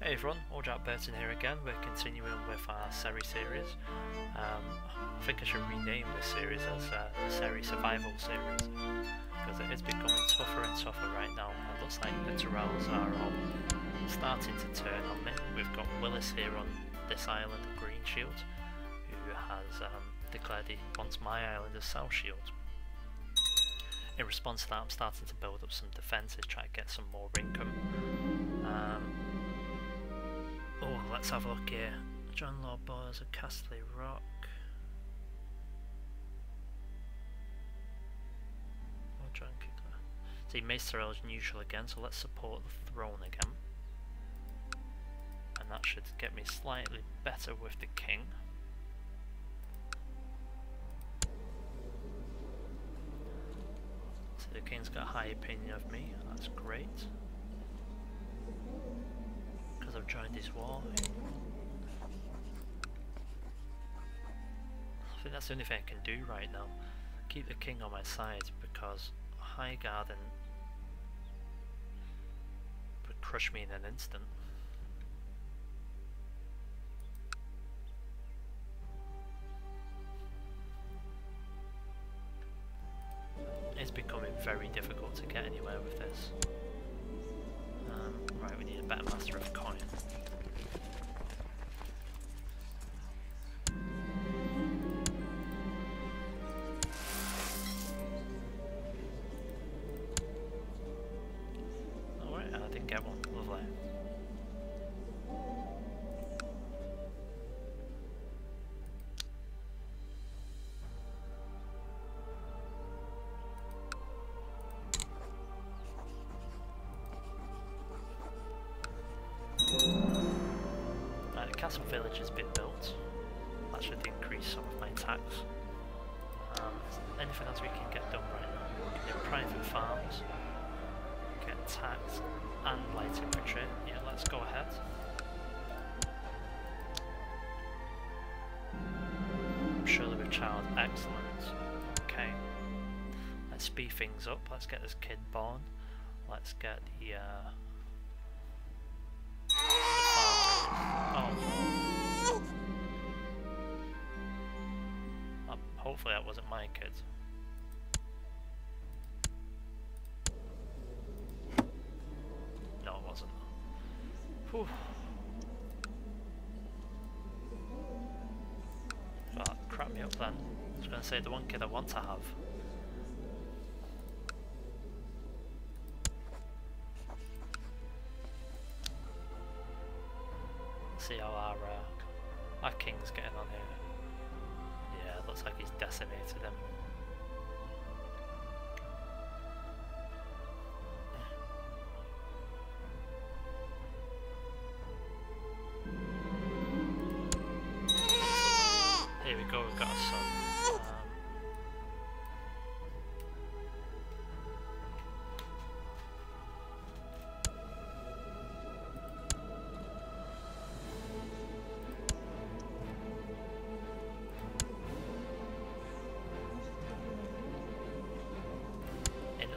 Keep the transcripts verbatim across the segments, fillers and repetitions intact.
Hey everyone, Old Jack Burton here again. We're continuing with our Serry series. Um, I think I should rename this series as uh, the Serry Survival series, because it is becoming tougher and tougher right now. It looks like the Tyrells are all starting to turn on me. We've got Willis here on this island, Green Shield, who has um, declared he wants my island as South Shield. In response to that, I'm starting to build up some defences, try to get some more income. Um, Oh, let's have a look here. John Lord Boys of Casterly Rock. Oh, John Kugler. See, Mace Tyrell is neutral again, so let's support the throne again. And that should get me slightly better with the king. See, the king's got a high opinion of me, that's great. I've joined his war. I think that's the only thing I can do right now. Keep the king on my side, because Highgarden would crush me in an instant. It's becoming very difficult to get anywhere with this. Um, right, we need a better master of coin. Alright, I didn't get one. Lovely. Castle village has been built. That should increase some of my tax. Um, anything else we can get done right now? In private farms, get tax and light infantry. Yeah, let's go ahead. Surely with child excellence. Okay. Let's speed things up. Let's get this kid born. Let's get the. Uh, Oh. Um, hopefully that wasn't my kid. No, it wasn't. Whew. Well, that cracked me up then. I was going to say the one kid I want to have. See how our, uh, our king's getting on here. Yeah, looks like he's decimated him. Here we go, we've got a son. Um,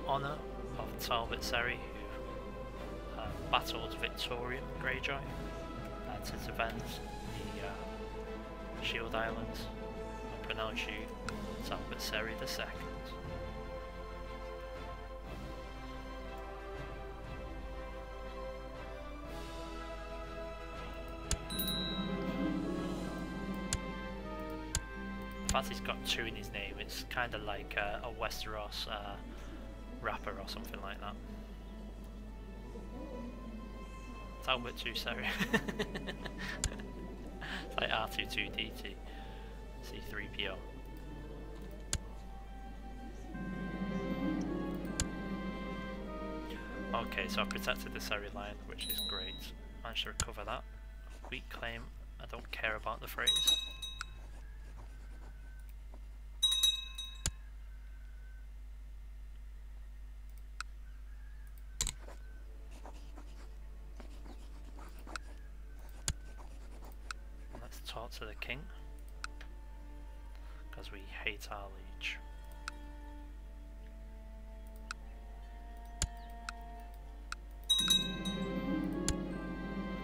Honour of Talbert Serry, who uh, battled Victoria Greyjoy uh, to defend the uh, Shield Islands. I pronounce you Talbert Serry the Second. In fact, he's got two in his name. It's kind of like uh, a Westeros. Uh, rapper or something like that. Talbert two Serry. It's like R two two D T. C three P O. Okay, so I protected the Serry line, which is great. Managed to recover that. Weak claim, I don't care about the phrase. Talk to the king, because we hate our liege.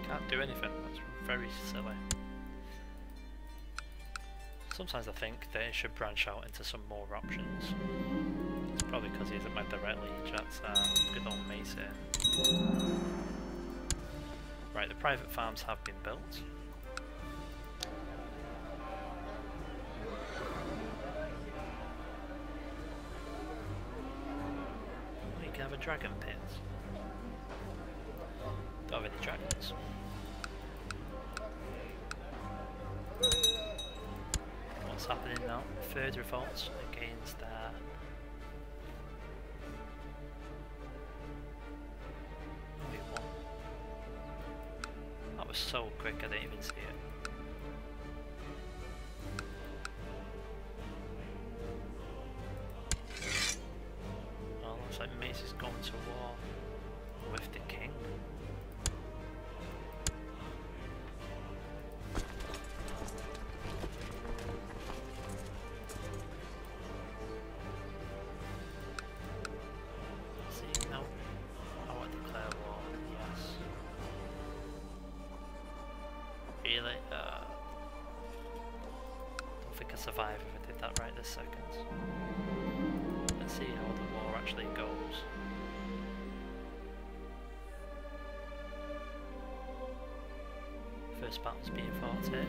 Can't do anything. That's very silly. Sometimes I think they should branch out into some more options. It's probably because he isn't my direct liege. That's uh, good old Mace here. Right, the private farms have been built. We can have a dragon pits. Don't have any dragons. What's happening now? Third revolt against uh, we won. That was so quick I didn't even see it. Well, looks like Mace is going to war with the king. First battle's being fought here.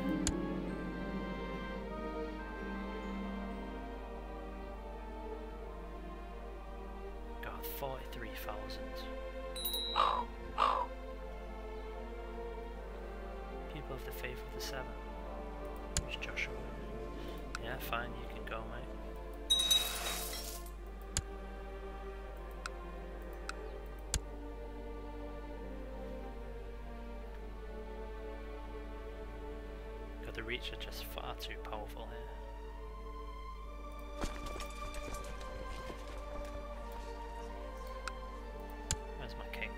Got forty-three thousand. People of the Faith of the Seven. Who's Joshua? Yeah, fine, you can go, mate. The Reach are just far too powerful here. Where's my king?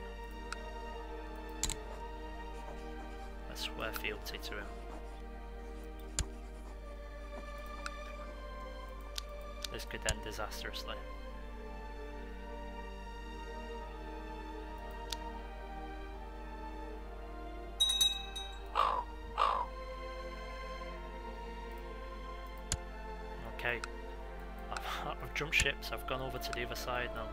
I swear fealty to him. This could end disastrously. Jump ships, I've gone over to the other side now. Um,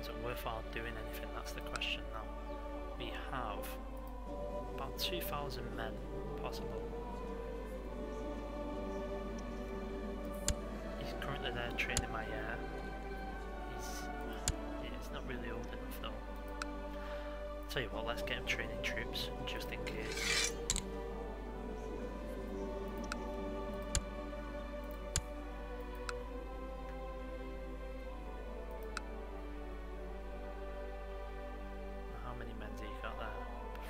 is it worthwhile doing anything? That's the question now. We have about two thousand men possible. He's currently there training my air. Really old enough though. Tell you what, let's get him training troops just in case. How many men do you got there?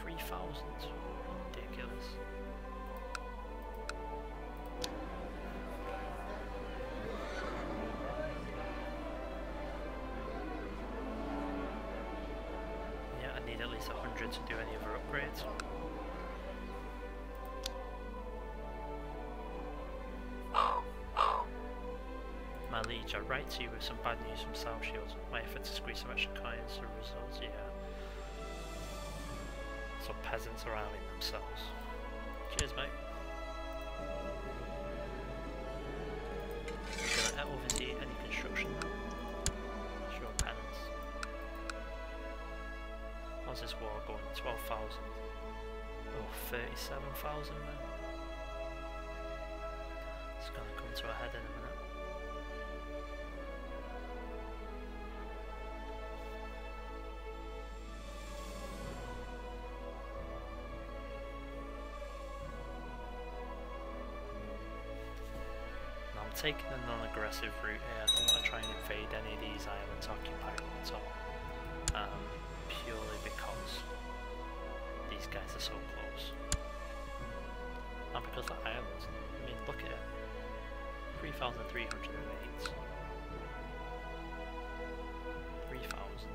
three thousand? Ridiculous. one hundred to do any other upgrades. My liege, I write to you with some bad news from South Shield. My effort to squeeze some extra coins are results, yeah. So peasants are arming themselves. Cheers, mate. You're gonna oversee any construction now. How's this war going? twelve thousand. Oh, thirty-seven thousand men. It's going to come to a head in a minute. Now I'm taking a non-aggressive route here. I don't want to try and invade any of these islands, occupy them at all. Um, Purely because these guys are so close. And because the islands, I mean, look at it. three thousand three hundred eight. three thousand.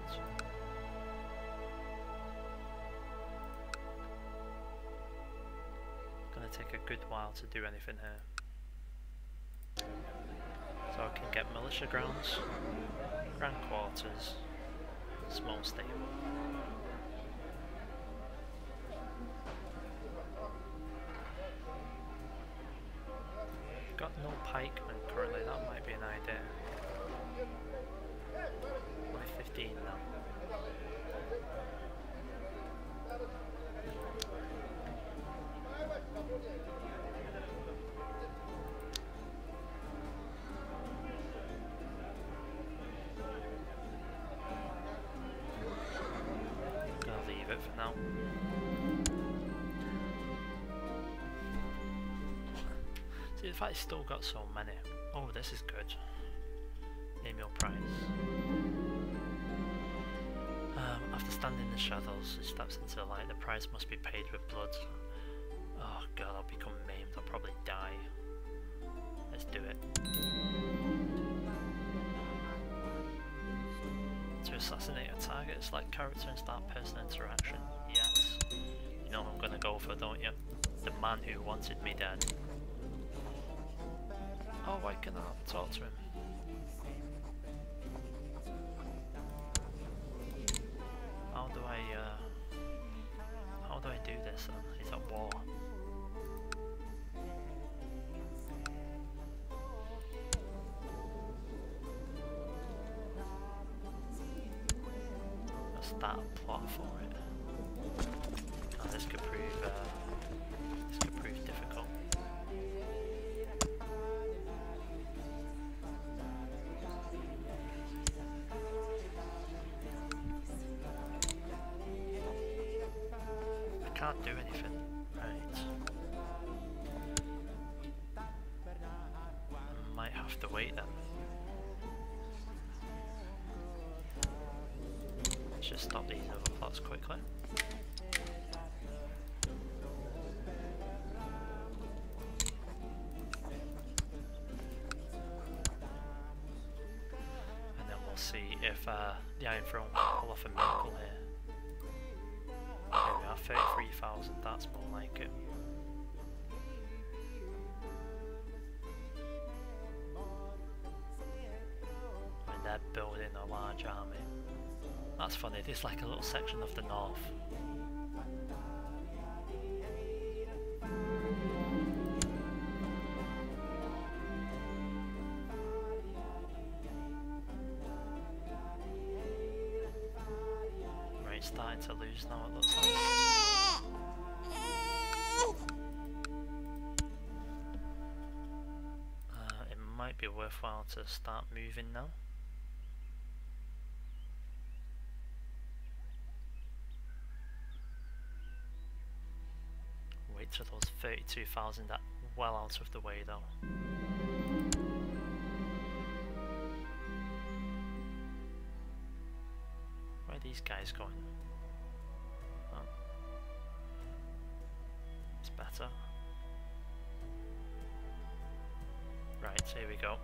take a good while to do anything here. So I can get militia grounds, grand quarters, small stable. Got no pikemen currently, that might be an idea. Only fifteen now. I'll leave it for now. See, the fact it's still got so many. Oh, this is good. Name your price. Um, after standing in the shadows, he steps into the light. The price must be paid with blood. Oh god, I'll become maimed, I'll probably die. Let's do it. To assassinate a target, select character and start personal interaction. Yes. You know what I'm gonna go for, don't you? The man who wanted me dead. Oh, I can talk to him. How do I, uh... how do I do this then? He's at war. I'll start a plot for it. Now this could prove, uh, this could prove difficult. I can't do anything. Right. I might have to wait then. Let's just stop these other plots quickly. And then we'll see if uh, the Iron Throne will pull off a miracle here. thirty-three thousand, that's more like it. And they're building a large army. That's funny, there's like a little section of the north. Right, it's starting to lose now, it looks like. Might be worthwhile to start moving now. Wait till those thirty-two thousand are well out of the way though. Where are these guys going? Oh. It's better. Right, so here we go.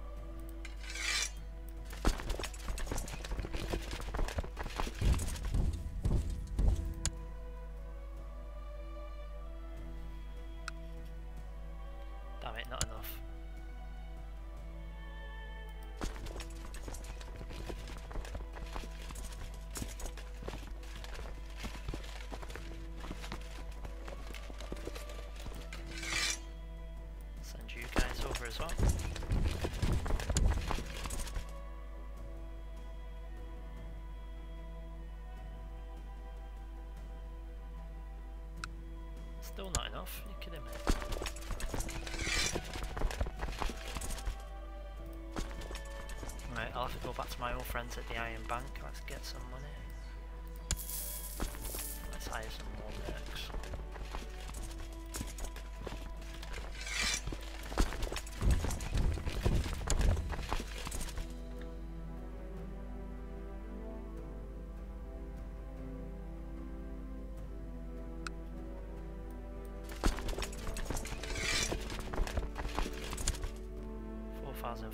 Damn it, not enough. Send you guys over as well. Still not enough, you kidding me? Right, I'll have to go back to my old friends at the Iron Bank. Let's get some money. Let's hire some more mercs.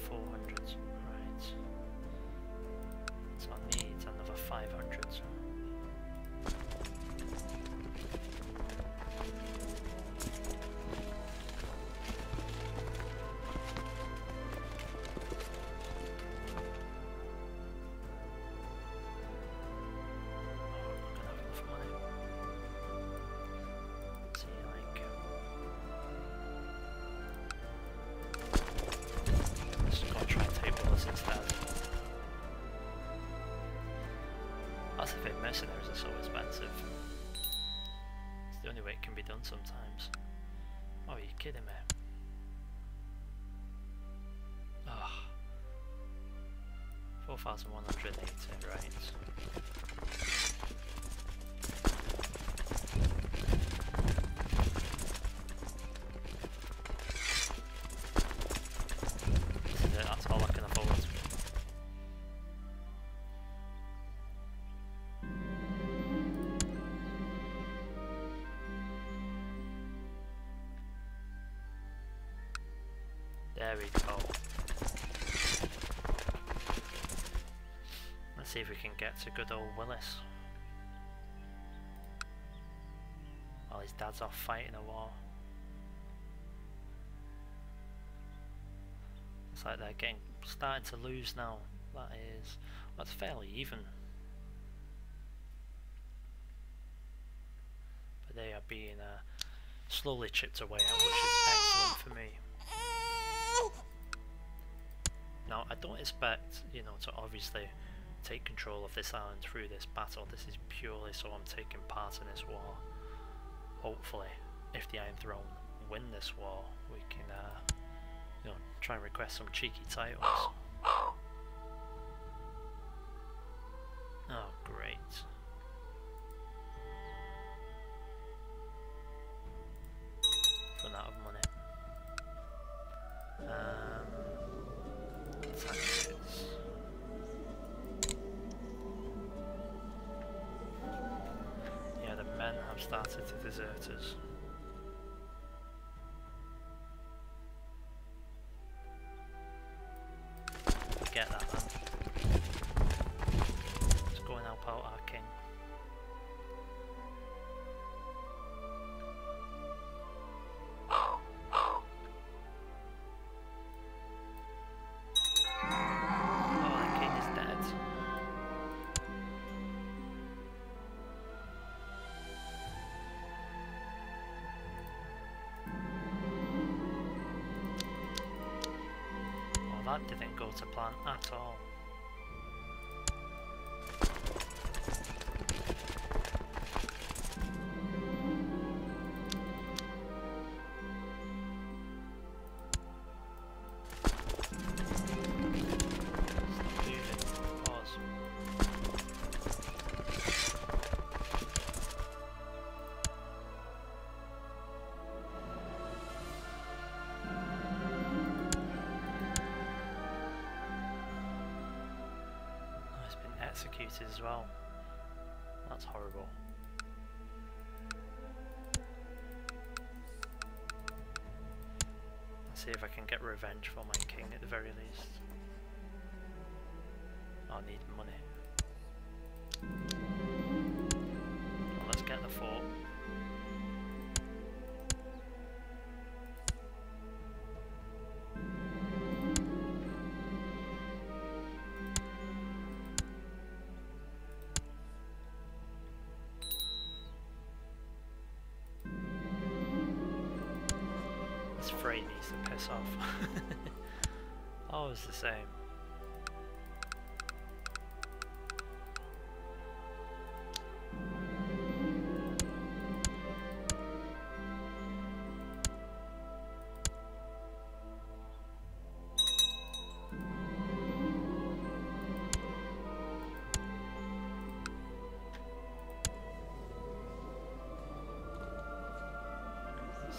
four hundred, right, so I need another five hundred. kidding me? Oh. four thousand one hundred eighty, right. That's all I can afford. There we go. Let's see if we can get to good old Willis. While his dad's off fighting a war. It's like they're getting starting to lose now. That is, well, it's fairly even. But they are being uh, slowly chipped away at, which is excellent for me. Now I don't expect, you know, to obviously take control of this island through this battle. This is purely so I'm taking part in this war. Hopefully, if the Iron Throne win this war, we can uh, you know, try and request some cheeky titles. Oh great. Run out of money. Um, tactics. Yeah, the men have started to desert us. Get that, man. Let's go and help out our king. That didn't go to plan at all. Executed as well. That's horrible. Let's see if I can get revenge for my king at the very least. I need money. Well, let's get the fort. Frey needs to piss off. Always the same.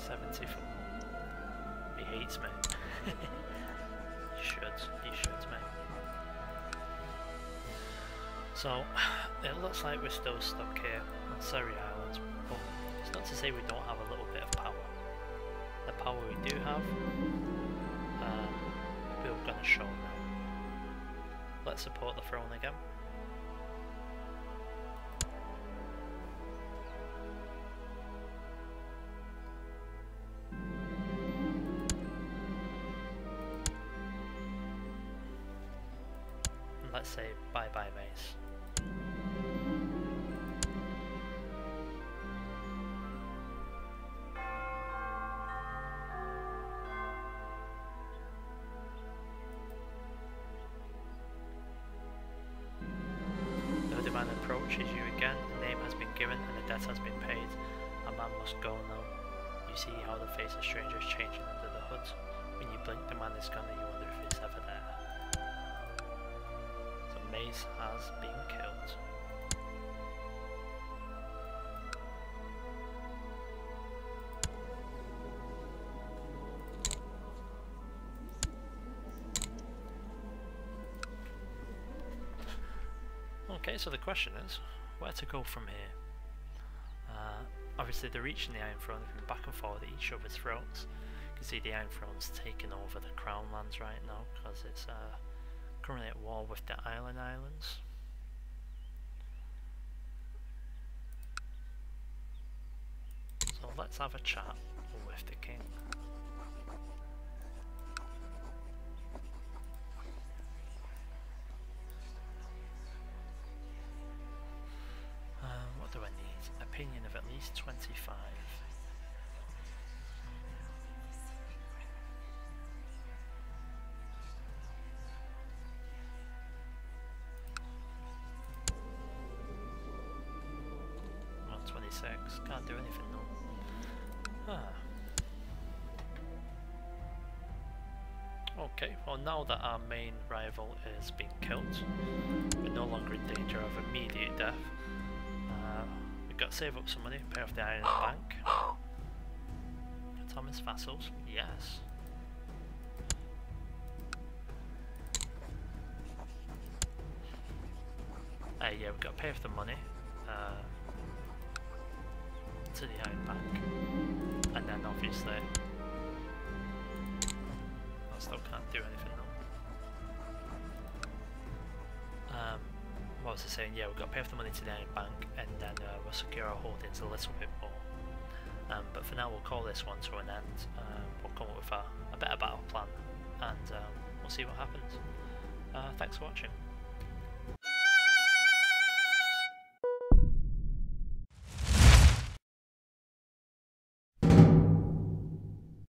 seventy-four. He hates me. He should, he should, mate. So, it looks like we're still stuck here on Serry Islands, but it's not to say we don't have a little bit of power. The power we do have, um, we're going to show now. Let's support the throne again. Let's say bye bye Mace. No demand approaches you again, the name has been given and the debt has been paid. A man must go now. You see how the face of strangers changing under the hood. When you blink, the man is gone and you wonder if he's ever there. So Mace has been killed. Okay, so the question is, where to go from here? Uh, obviously the Reach and the Iron Throne have been back and forth at each other's throats. You can see the Iron Throne's taking over the Crown Lands right now because it's uh, currently at war with the Island Islands. So let's have a chat with the King. Do I need opinion of at least twenty-five? Well, twenty-six. Can't do anything though. Ah. Okay, well now that our main rival has been killed, we're no longer in danger of immediate death. Got to save up some money, pay off the Iron Bank. Thomas Vassals, yes. Uh, yeah, we've got to pay off the money uh, to the Iron Bank. And then obviously, I still can't do anything though. Um, What was I saying? Yeah, we've got to pay off the money to the Iron Bank and then uh, we'll secure our holdings a little bit more. Um, but for now we'll call this one to an end. Um, we'll come up with a, a better battle plan and um, we'll see what happens. Uh, thanks for watching.